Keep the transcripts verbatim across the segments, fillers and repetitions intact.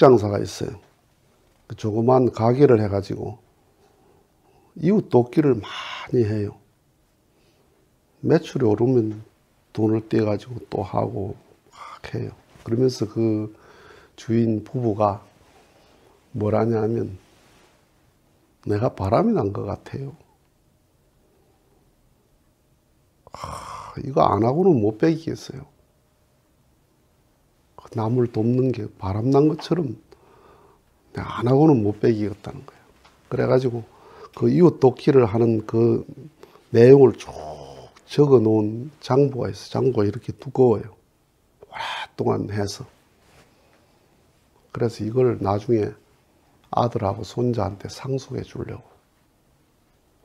축장사가 있어요. 그 조그만 가게를 해가지고 이웃 돕기를 많이 해요. 매출이 오르면 돈을 떼가지고 또 하고 막 해요. 그러면서 그 주인 부부가 뭐라냐면 내가 바람이 난 것 같아요. 아, 이거 안 하고는 못 배기겠어요. 남을 돕는 게 바람 난 것처럼 내가 안 하고는 못 배기겠다는 거예요. 그래가지고 그 이웃 돕기를 하는 그 내용을 쭉 적어 놓은 장부가 있어요. 장부가 이렇게 두꺼워요. 오랫동안 해서. 그래서 이걸 나중에 아들하고 손자한테 상속해 주려고.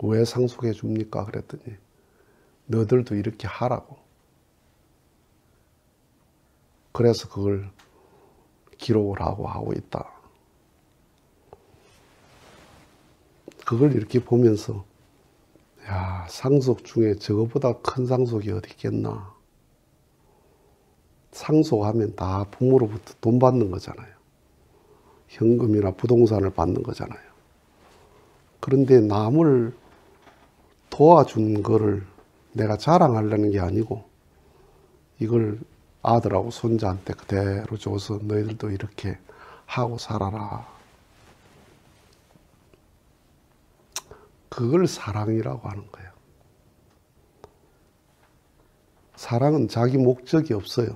왜 상속해 줍니까? 그랬더니 너희들도 이렇게 하라고. 그래서 그걸 기록을 하고 하고 있다. 그걸 이렇게 보면서 야, 상속 중에 저거보다 큰 상속이 어디 있겠나. 상속하면 다 부모로부터 돈 받는 거잖아요. 현금이나 부동산을 받는 거잖아요. 그런데 남을 도와준 거를 내가 자랑하려는 게 아니고 이걸 아들하고 손자한테 그대로 줘서 너희들도 이렇게 하고 살아라. 그걸 사랑이라고 하는 거예요. 사랑은 자기 목적이 없어요.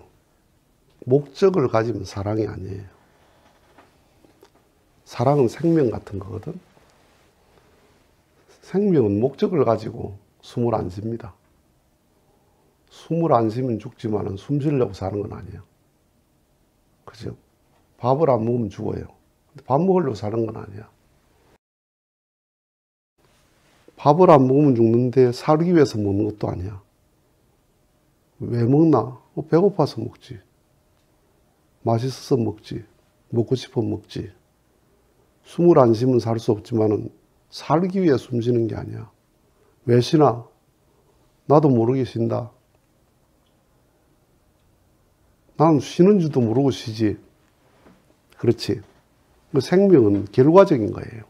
목적을 가지면 사랑이 아니에요. 사랑은 생명 같은 거거든. 생명은 목적을 가지고 숨을 안 쉽니다. 숨을 안 쉬면 죽지만 숨 쉬려고 사는 건 아니에요. 그죠? 밥을 안 먹으면 죽어요. 밥 먹으려고 사는 건 아니야. 밥을 안 먹으면 죽는데 살기 위해서 먹는 것도 아니야. 왜 먹나? 어, 배고파서 먹지. 맛있어서 먹지. 먹고 싶어 먹지. 숨을 안 쉬면 살 수 없지만 살기 위해 숨 쉬는 게 아니야. 왜 쉬나? 나도 모르게 쉰다. 난 쉬는지도 모르고 쉬지. 그렇지. 생명은 결과적인 거예요.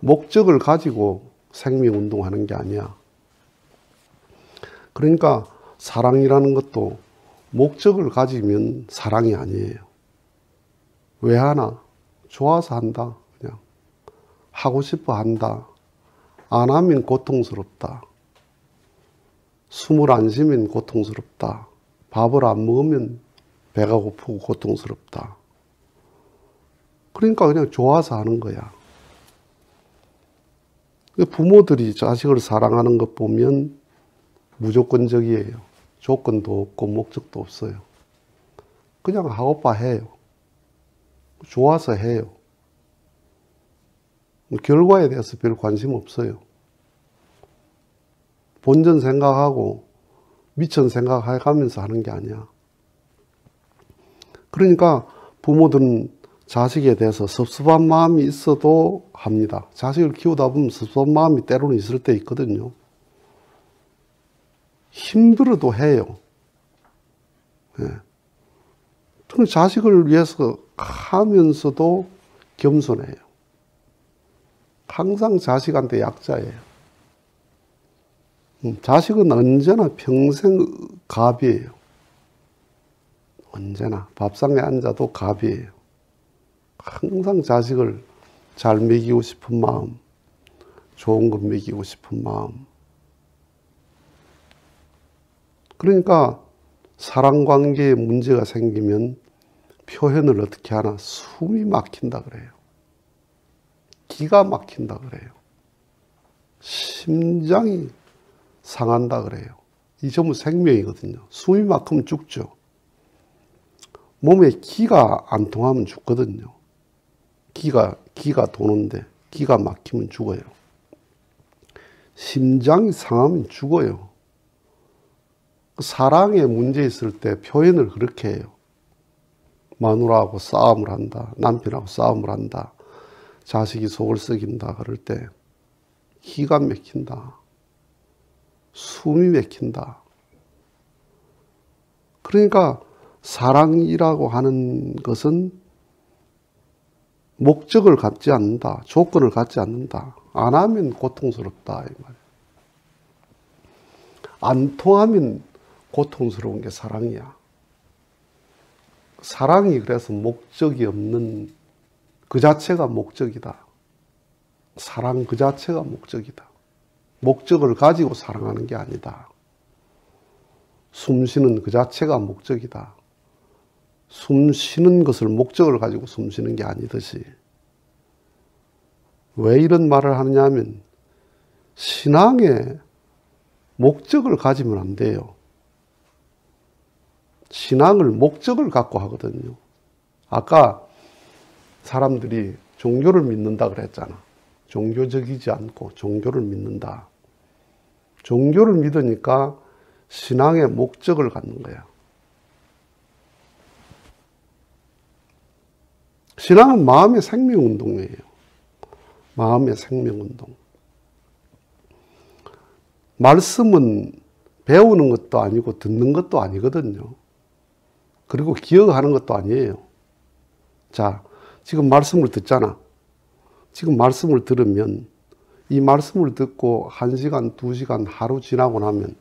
목적을 가지고 생명 운동하는 게 아니야. 그러니까 사랑이라는 것도 목적을 가지면 사랑이 아니에요. 왜 하나? 좋아서 한다. 그냥 하고 싶어 한다. 안 하면 고통스럽다. 숨을 안 쉬면 고통스럽다. 밥을 안 먹으면 배가 고프고 고통스럽다. 그러니까 그냥 좋아서 하는 거야. 부모들이 자식을 사랑하는 것 보면 무조건적이에요. 조건도 없고 목적도 없어요. 그냥 하고파 해요. 좋아서 해요. 결과에 대해서 별 관심 없어요. 본전 생각하고 미천 생각하면서 하는 게 아니야. 그러니까 부모들은 자식에 대해서 섭섭한 마음이 있어도 합니다. 자식을 키우다 보면 섭섭한 마음이 때로는 있을 때 있거든요. 힘들어도 해요. 예. 자식을 위해서 하면서도 겸손해요. 항상 자식한테 약자예요. 자식은 언제나 평생 갑이에요. 언제나 밥상에 앉아도 갑이에요. 항상 자식을 잘 먹이고 싶은 마음, 좋은 것 먹이고 싶은 마음. 그러니까 사랑관계에 문제가 생기면 표현을 어떻게 하나? 숨이 막힌다 그래요. 기가 막힌다 그래요. 심장이 상한다 그래요. 이 전부 생명이거든요. 숨이 막히면 죽죠. 몸에 기가 안 통하면 죽거든요. 기가, 기가 도는데 기가 막히면 죽어요. 심장이 상하면 죽어요. 사랑에 문제 있을 때 표현을 그렇게 해요. 마누라하고 싸움을 한다. 남편하고 싸움을 한다. 자식이 속을 썩인다. 그럴 때 기가 막힌다. 숨이 막힌다. 그러니까 사랑이라고 하는 것은 목적을 갖지 않는다. 조건을 갖지 않는다. 안 하면 고통스럽다. 이 말이야. 안 통하면 고통스러운 게 사랑이야. 사랑이 그래서 목적이 없는 그 자체가 목적이다. 사랑 그 자체가 목적이다. 목적을 가지고 사랑하는 게 아니다. 숨 쉬는 그 자체가 목적이다. 숨 쉬는 것을 목적을 가지고 숨 쉬는 게 아니듯이. 왜 이런 말을 하느냐 하면 신앙에 목적을 가지면 안 돼요. 신앙을 목적을 갖고 하거든요. 아까 사람들이 종교를 믿는다 그랬잖아. 종교적이지 않고 종교를 믿는다. 종교를 믿으니까 신앙의 목적을 갖는 거야. 신앙은 마음의 생명운동이에요. 마음의 생명운동. 말씀은 배우는 것도 아니고 듣는 것도 아니거든요. 그리고 기억하는 것도 아니에요. 자, 지금 말씀을 듣잖아. 지금 말씀을 들으면 이 말씀을 듣고 한 시간, 두 시간, 하루 지나고 나면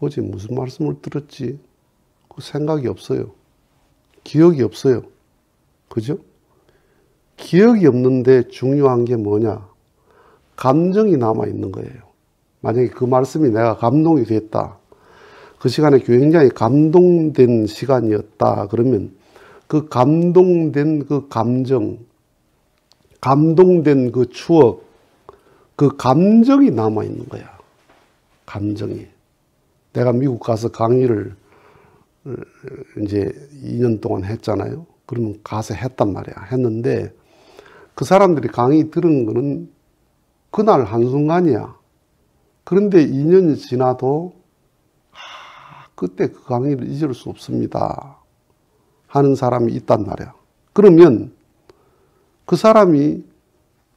어제 무슨 말씀을 들었지? 그 생각이 없어요. 기억이 없어요. 그죠? 기억이 없는데 중요한 게 뭐냐? 감정이 남아있는 거예요. 만약에 그 말씀이 내가 감동이 됐다. 그 시간에 굉장히 감동된 시간이었다. 그러면 그 감동된 그 감정, 감동된 그 추억, 그 감정이 남아있는 거야. 감정이. 내가 미국 가서 강의를 이제 이 년 동안 했잖아요. 그러면 가서 했단 말이야. 했는데 그 사람들이 강의 들은 거는 그날 한순간이야. 그런데 이 년이 지나도 아, 그때 그 강의를 잊을 수 없습니다 하는 사람이 있단 말이야. 그러면 그 사람이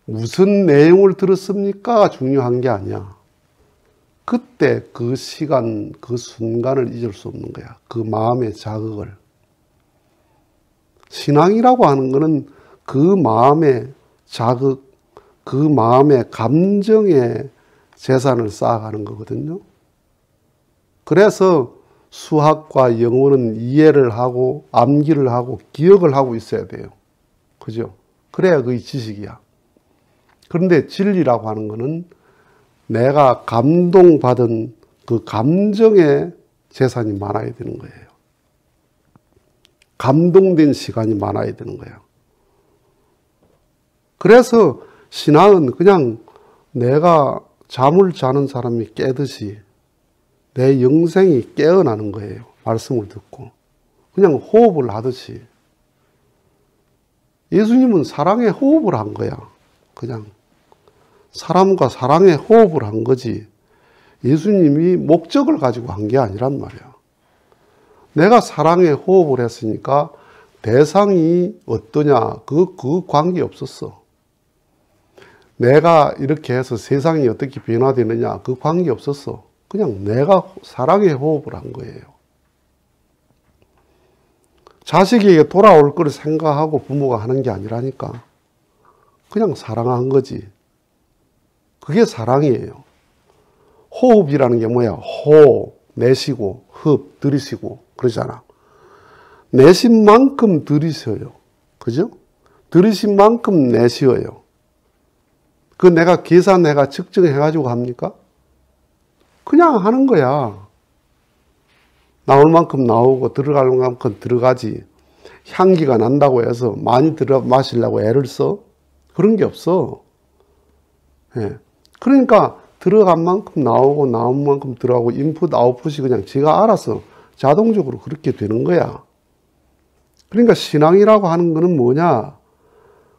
무슨 내용을 들었습니까? 중요한 게 아니야. 그때 그 시간, 그 순간을 잊을 수 없는 거야. 그 마음의 자극을. 신앙이라고 하는 거는 그 마음의 자극, 그 마음의 감정의 재산을 쌓아가는 거거든요. 그래서 수학과 영어는 이해를 하고 암기를 하고 기억을 하고 있어야 돼요. 그죠? 그래야 그게 지식이야. 그런데 진리라고 하는 거는 내가 감동받은 그 감정의 재산이 많아야 되는 거예요. 감동된 시간이 많아야 되는 거예요. 그래서 신앙은 그냥 내가 잠을 자는 사람이 깨듯이 내 영생이 깨어나는 거예요. 말씀을 듣고. 그냥 호흡을 하듯이. 예수님은 사랑의 호흡을 한 거야. 그냥. 사람과 사랑의 호흡을 한 거지. 예수님이 목적을 가지고 한 게 아니란 말이야. 내가 사랑의 호흡을 했으니까 대상이 어떠냐. 그, 그 관계 없었어. 내가 이렇게 해서 세상이 어떻게 변화되느냐. 그 관계 없었어. 그냥 내가 사랑의 호흡을 한 거예요. 자식에게 돌아올 걸 생각하고 부모가 하는 게 아니라니까. 그냥 사랑한 거지. 그게 사랑이에요. 호흡이라는 게 뭐야? 호흡, 내쉬고, 흡, 들이쉬고 그러잖아. 내쉰 만큼 들이쉬어요. 그죠? 들이쉰 만큼 내쉬어요. 그 내가 계산해가 측정해가지고 합니까? 그냥 하는 거야. 나올 만큼 나오고 들어갈 만큼 들어가지. 향기가 난다고 해서 많이 들어 마시려고 애를 써? 그런 게 없어. 예. 그러니까 들어간 만큼 나오고 나온 만큼 들어가고 인풋 아웃풋이 그냥 제가 알아서 자동적으로 그렇게 되는 거야. 그러니까 신앙이라고 하는 거는 뭐냐?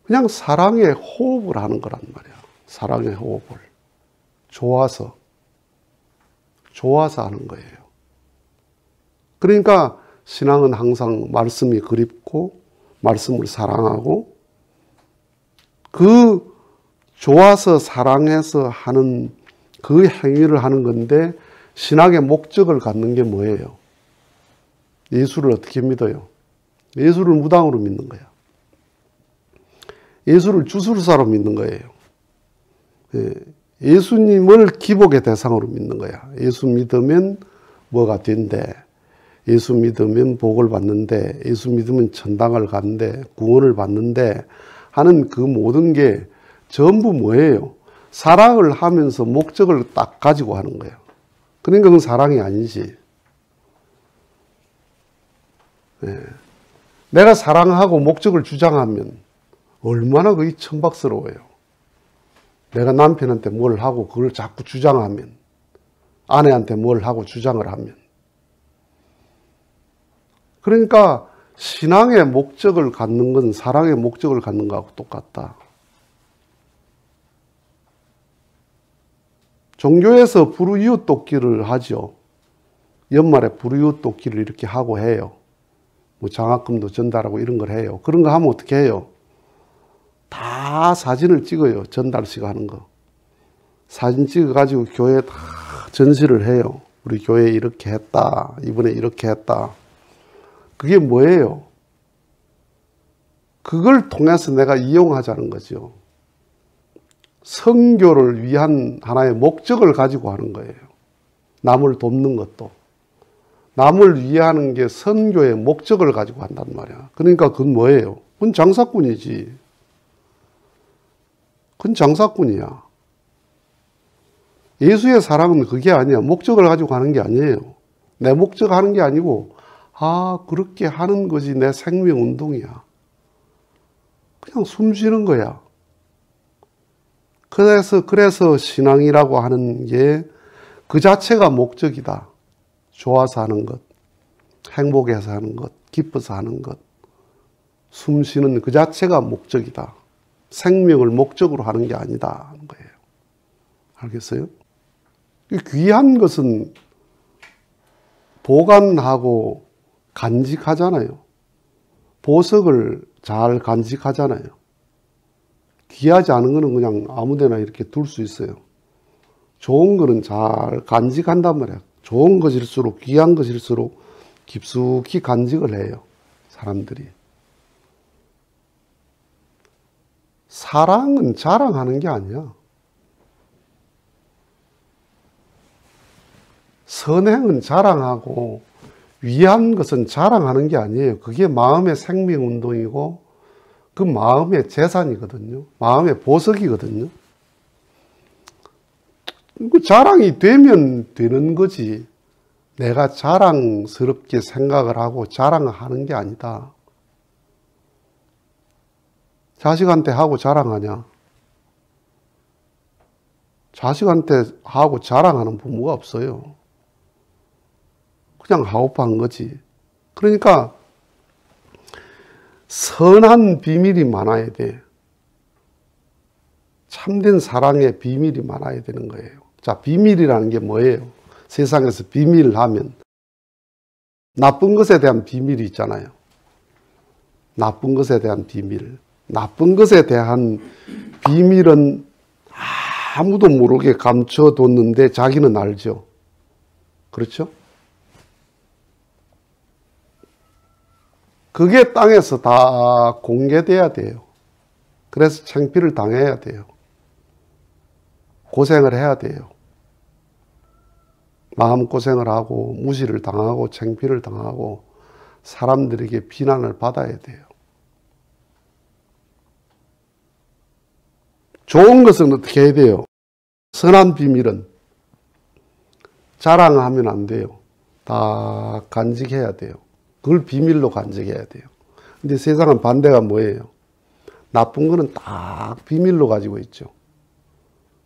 그냥 사랑의 호흡을 하는 거란 말이야. 사랑의 호흡을. 좋아서. 좋아서 하는 거예요. 그러니까 신앙은 항상 말씀이 그립고 말씀을 사랑하고 그 좋아서 사랑해서 하는 그 행위를 하는 건데 신앙의 목적을 갖는 게 뭐예요? 예수를 어떻게 믿어요? 예수를 무당으로 믿는 거야. 예수를 주술사로 믿는 거예요. 예, 예수님을 기복의 대상으로 믿는 거야. 예수 믿으면 뭐가 된대, 예수 믿으면 복을 받는데, 예수 믿으면 천당을 갔는데, 구원을 받는데 하는 그 모든 게 전부 뭐예요? 사랑을 하면서 목적을 딱 가지고 하는 거예요. 그러니까 그건 사랑이 아니지. 예. 내가 사랑하고 목적을 주장하면 얼마나 그게 천박스러워요. 내가 남편한테 뭘 하고 그걸 자꾸 주장하면, 아내한테 뭘 하고 주장을 하면. 그러니까 신앙의 목적을 갖는 건 사랑의 목적을 갖는 거하고 똑같다. 종교에서 부르이웃 돕기를 하죠. 연말에 부르이웃 돕기를 이렇게 하고 해요. 뭐 장학금도 전달하고 이런 걸 해요. 그런 거 하면 어떻게 해요? 다 사진을 찍어요. 전달식 하는 거. 사진 찍어가지고 교회에 다 전시를 해요. 우리 교회에 이렇게 했다. 이번에 이렇게 했다. 그게 뭐예요? 그걸 통해서 내가 이용하자는 거죠. 선교를 위한 하나의 목적을 가지고 하는 거예요. 남을 돕는 것도. 남을 위하는 게 선교의 목적을 가지고 한단 말이야. 그러니까 그건 뭐예요? 그건 장사꾼이지. 그건 장사꾼이야. 예수의 사랑은 그게 아니야. 목적을 가지고 하는 게 아니에요. 내 목적 하는 게 아니고, 아, 그렇게 하는 거지. 내 생명 운동이야. 그냥 숨 쉬는 거야. 그래서, 그래서 신앙이라고 하는 게 그 자체가 목적이다. 좋아서 하는 것, 행복해서 하는 것, 기뻐서 하는 것, 숨 쉬는 그 자체가 목적이다. 생명을 목적으로 하는 게 아니다 하는 거예요. 알겠어요? 귀한 것은 보관하고 간직하잖아요. 보석을 잘 간직하잖아요. 귀하지 않은 거는 그냥 아무데나 이렇게 둘 수 있어요. 좋은 거는 잘 간직한단 말이야. 좋은 것일수록, 귀한 것일수록 깊숙이 간직을 해요, 사람들이. 사랑은 자랑하는 게 아니야. 선행은 자랑하고 위한 것은 자랑하는 게 아니에요. 그게 마음의 생명운동이고 그 마음의 재산이거든요. 마음의 보석이거든요. 그 자랑이 되면 되는 거지. 내가 자랑스럽게 생각을 하고 자랑하는 게 아니다. 자식한테 하고 자랑하냐? 자식한테 하고 자랑하는 부모가 없어요. 그냥 하고파한 거지. 그러니까 선한 비밀이 많아야 돼. 참된 사랑의 비밀이 많아야 되는 거예요. 자, 비밀이라는 게 뭐예요? 세상에서 비밀을 하면 나쁜 것에 대한 비밀이 있잖아요. 나쁜 것에 대한 비밀. 나쁜 것에 대한 비밀은 아무도 모르게 감춰뒀는데 자기는 알죠. 그렇죠? 그게 땅에서 다 공개돼야 돼요. 그래서 창피를 당해야 돼요. 고생을 해야 돼요. 마음고생을 하고 무시를 당하고 창피를 당하고 사람들에게 비난을 받아야 돼요. 좋은 것은 어떻게 해야 돼요? 선한 비밀은 자랑하면 안 돼요. 다 간직해야 돼요. 그걸 비밀로 간직해야 돼요. 근데 세상은 반대가 뭐예요? 나쁜 거는 딱 비밀로 가지고 있죠.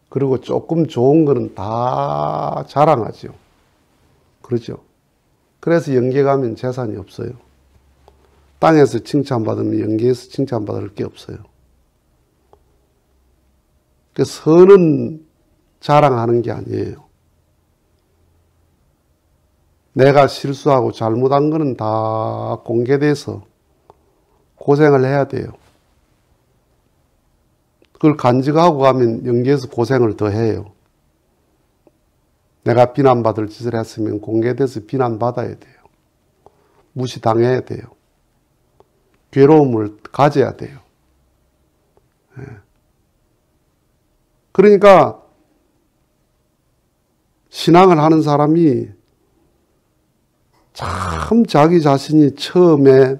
그리고 조금 좋은 거는 다 자랑하죠. 그렇죠? 그래서 영계 가면 재산이 없어요. 땅에서 칭찬받으면 영계에서 칭찬받을 게 없어요. 그 선은 자랑하는 게 아니에요. 내가 실수하고 잘못한 거는 다 공개돼서 고생을 해야 돼요. 그걸 간직하고 가면 연계해서 고생을 더 해요. 내가 비난받을 짓을 했으면 공개돼서 비난받아야 돼요. 무시당해야 돼요. 괴로움을 가져야 돼요. 그러니까 신앙을 하는 사람이 참 자기 자신이 처음에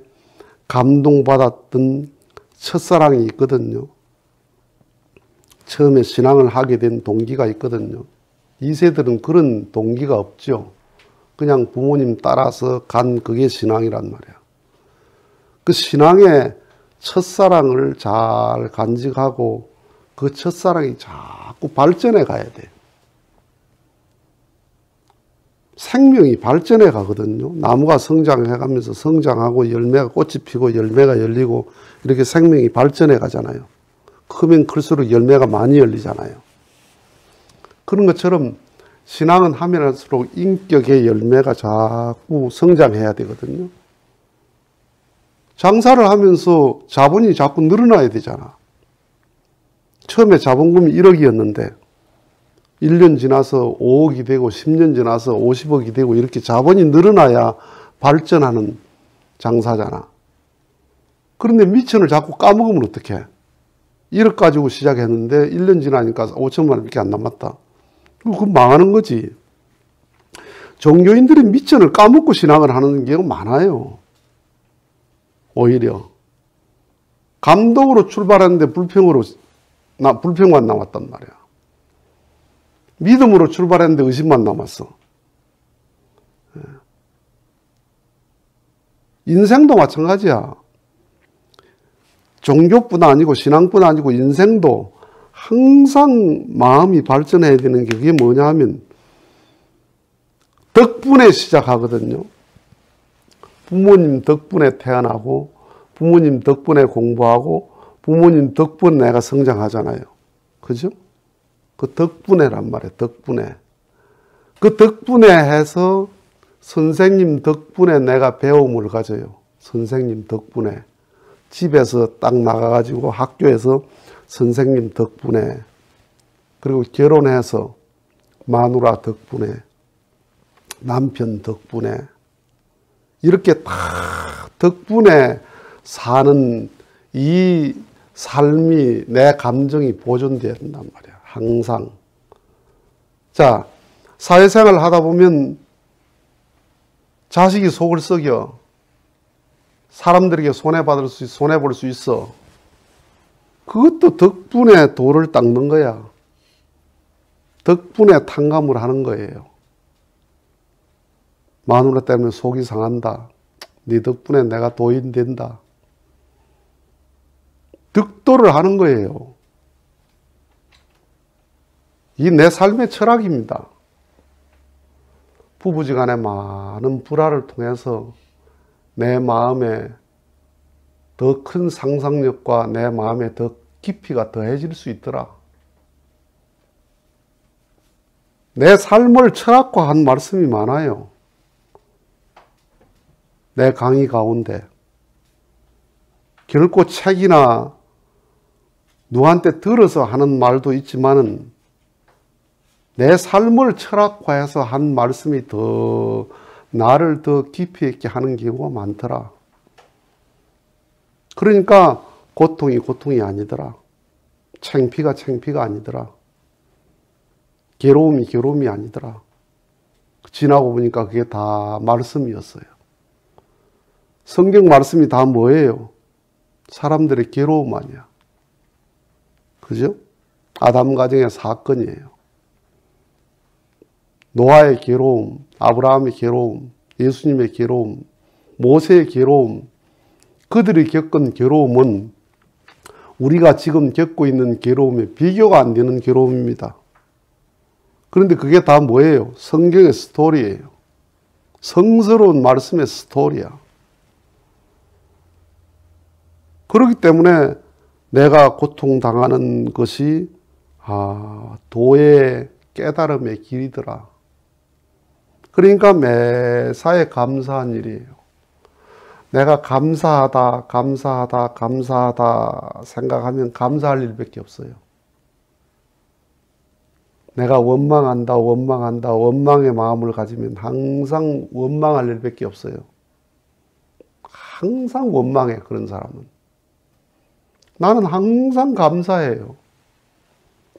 감동받았던 첫사랑이 있거든요. 처음에 신앙을 하게 된 동기가 있거든요. 이 세들은 그런 동기가 없죠. 그냥 부모님 따라서 간 그게 신앙이란 말이야. 그 신앙의 첫사랑을 잘 간직하고 그 첫사랑이 자꾸 발전해 가야 돼. 생명이 발전해 가거든요. 나무가 성장해 가면서 성장하고 열매가 꽃이 피고 열매가 열리고 이렇게 생명이 발전해 가잖아요. 크면 클수록 열매가 많이 열리잖아요. 그런 것처럼 신앙은 하면 할수록 인격의 열매가 자꾸 성장해야 되거든요. 장사를 하면서 자본이 자꾸 늘어나야 되잖아. 처음에 자본금이 일억이었는데 일 년 지나서 오억이 되고 십 년 지나서 오십억이 되고 이렇게 자본이 늘어나야 발전하는 장사잖아. 그런데 미천을 자꾸 까먹으면 어떡해. 일억 가지고 시작했는데 일 년 지나니까 오천만 원밖에 안 남았다. 그건 망하는 거지. 종교인들이 미천을 까먹고 신앙을 하는 경우가 많아요. 오히려 감동으로 출발하는데 불평으로 나 불평만 남았단 말이야. 믿음으로 출발했는데 의심만 남았어. 인생도 마찬가지야. 종교뿐 아니고 신앙뿐 아니고 인생도 항상 마음이 발전해야 되는 게 그게 뭐냐 하면 덕분에 시작하거든요. 부모님 덕분에 태어나고 부모님 덕분에 공부하고 부모님 덕분에 내가 성장하잖아요. 그죠? 그 덕분에란 말이에요. 덕분에. 그 덕분에 해서 선생님 덕분에 내가 배움을 가져요. 선생님 덕분에. 집에서 딱 나가가지고 학교에서 선생님 덕분에, 그리고 결혼해서 마누라 덕분에, 남편 덕분에, 이렇게 다 덕분에 사는 이 삶이 내 감정이 보존돼야 된단 말이야. 항상. 자, 사회생활을 하다 보면 자식이 속을 썩여. 사람들에게 손해받을 수, 손해볼 수 있어. 그것도 덕분에 돌을 닦는 거야. 덕분에 탕감을 하는 거예요. 마누라 때문에 속이 상한다. 네 덕분에 내가 도인된다. 득도를 하는 거예요. 이 내 삶의 철학입니다. 부부지간의 많은 불화를 통해서 내 마음에 더 큰 상상력과 내 마음에 더 깊이가 더해질 수 있더라. 내 삶을 철학화한 말씀이 많아요. 내 강의 가운데. 결코 책이나 누구한테 들어서 하는 말도 있지만은 내 삶을 철학화해서 한 말씀이 더 나를 더 깊이 있게 하는 경우가 많더라. 그러니까 고통이 고통이 아니더라. 창피가 창피가 아니더라. 괴로움이 괴로움이 아니더라. 지나고 보니까 그게 다 말씀이었어요. 성경 말씀이 다 뭐예요? 사람들의 괴로움 아니야. 그죠? 아담 가정의 사건이에요. 노아의 괴로움, 아브라함의 괴로움, 예수님의 괴로움, 모세의 괴로움, 그들이 겪은 괴로움은 우리가 지금 겪고 있는 괴로움에 비교가 안 되는 괴로움입니다. 그런데 그게 다 뭐예요? 성경의 스토리예요. 성스러운 말씀의 스토리야. 그렇기 때문에 내가 고통당하는 것이 아, 도의 깨달음의 길이더라. 그러니까 매사에 감사한 일이에요. 내가 감사하다, 감사하다, 감사하다 생각하면 감사할 일밖에 없어요. 내가 원망한다, 원망한다, 원망의 마음을 가지면 항상 원망할 일밖에 없어요. 항상 원망해, 그런 사람은. 나는 항상 감사해요.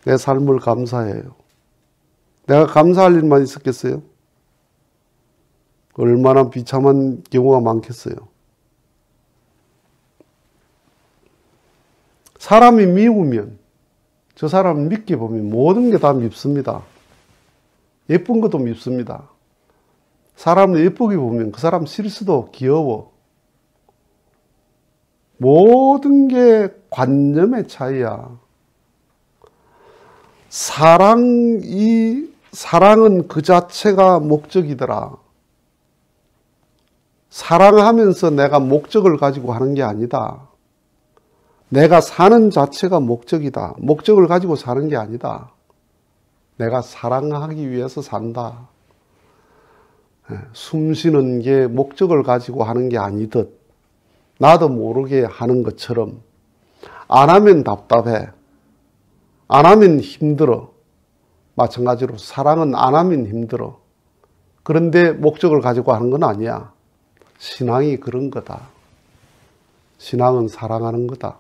내 삶을 감사해요. 내가 감사할 일만 있었겠어요? 얼마나 비참한 경우가 많겠어요. 사람이 미우면, 저 사람 밉게 보면 모든 게 다 밉습니다. 예쁜 것도 밉습니다. 사람을 예쁘게 보면 그 사람 실수도 귀여워. 모든 게 관념의 차이야. 사랑이, 사랑은 그 자체가 목적이더라. 사랑하면서 내가 목적을 가지고 하는 게 아니다. 내가 사는 자체가 목적이다. 목적을 가지고 사는 게 아니다. 내가 사랑하기 위해서 산다. 숨 쉬는 게 목적을 가지고 하는 게 아니듯 나도 모르게 하는 것처럼, 안 하면 답답해. 안 하면 힘들어. 마찬가지로 사랑은 안 하면 힘들어. 그런데 목적을 가지고 하는 건 아니야. 신앙이 그런 거다. 신앙은 사랑하는 거다.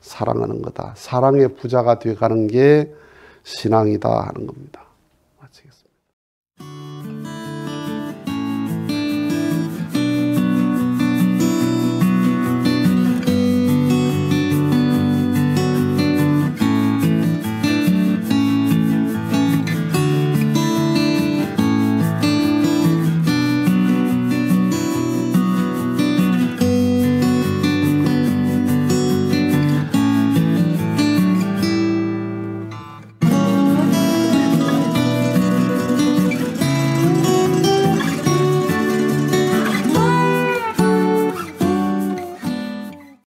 사랑하는 거다. 사랑의 부자가 돼가는 게 신앙이다 하는 겁니다.